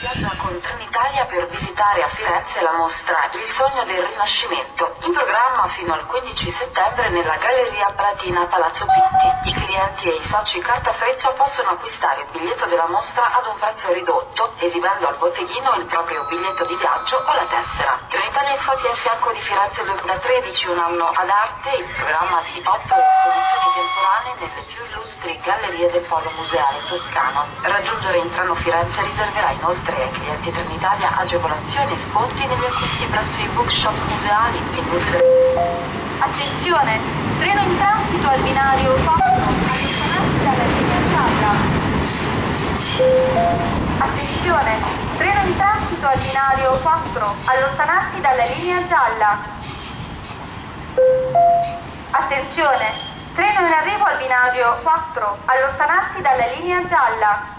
viaggia con Trenitalia per visitare a Firenze la mostra Il sogno del Rinascimento, in programma fino al 15 settembre nella Galleria Palatina Palazzo Pitti. I clienti e i soci Cartafreccia possono acquistare il biglietto della mostra ad un prezzo ridotto, esibendo al botteghino il proprio biglietto di viaggio o la tessera. Trenitalia infatti è a fianco di Firenze 2013, un anno ad arte, il programma di 8 esposizioni temporanee nelle più illustri gallerie del polo museale toscano. Raggiungere in treno Firenze riserverà inoltre ai clienti Trenitalia agevolazioni e sconti negli acquisti presso i bookshop museali e industrie. Attenzione! Treno in transito al binario 4, allontanarsi dalla Trenitalia. Attenzione! Treno in transito al binario 4, allontanarsi dalla linea gialla. Attenzione! Treno in arrivo al binario 4, allontanarsi dalla linea gialla.